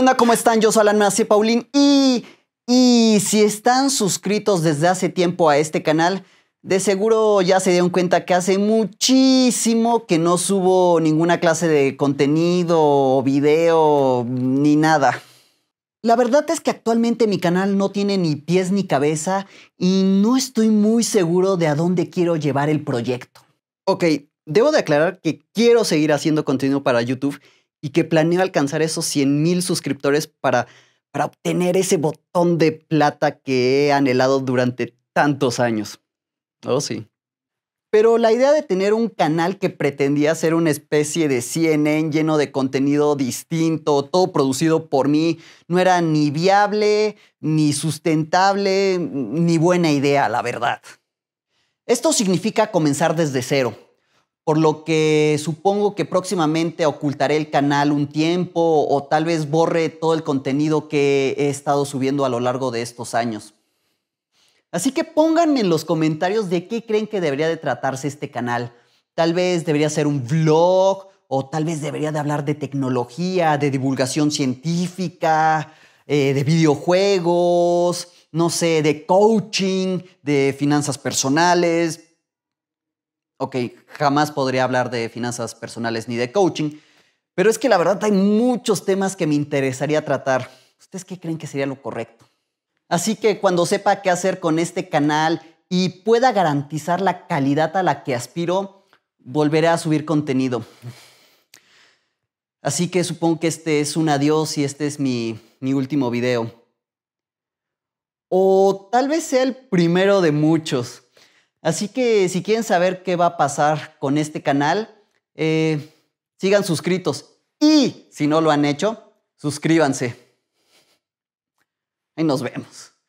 onda? ¿Cómo están? Yo soy Alain Massieu Paulin y si están suscritos desde hace tiempo a este canal, de seguro ya se dieron cuenta que hace muchísimo que no subo ninguna clase de contenido o video ni nada. La verdad es que actualmente mi canal no tiene ni pies ni cabeza y no estoy muy seguro de a dónde quiero llevar el proyecto. Ok, debo de aclarar que quiero seguir haciendo contenido para YouTube y que planeo alcanzar esos 100,000 suscriptores para obtener ese botón de plata que he anhelado durante tantos años. Oh, sí. Pero la idea de tener un canal que pretendía ser una especie de CNN lleno de contenido distinto, todo producido por mí, no era ni viable, ni sustentable, ni buena idea, la verdad. Esto significa comenzar desde cero, por lo que supongo que próximamente ocultaré el canal un tiempo o tal vez borre todo el contenido que he estado subiendo a lo largo de estos años. Así que pónganme en los comentarios de qué creen que debería de tratarse este canal. Tal vez debería ser un vlog o tal vez debería de hablar de tecnología, de divulgación científica, de videojuegos, no sé, de coaching, de finanzas personales. Ok, jamás podría hablar de finanzas personales ni de coaching, pero es que la verdad hay muchos temas que me interesaría tratar. ¿Ustedes qué creen que sería lo correcto? Así que cuando sepa qué hacer con este canal y pueda garantizar la calidad a la que aspiro, volveré a subir contenido. Así que supongo que este es un adiós y este es mi último video. O tal vez sea el primero de muchos. Así que si quieren saber qué va a pasar con este canal, sigan suscritos. Y si no lo han hecho, suscríbanse. Ahí nos vemos.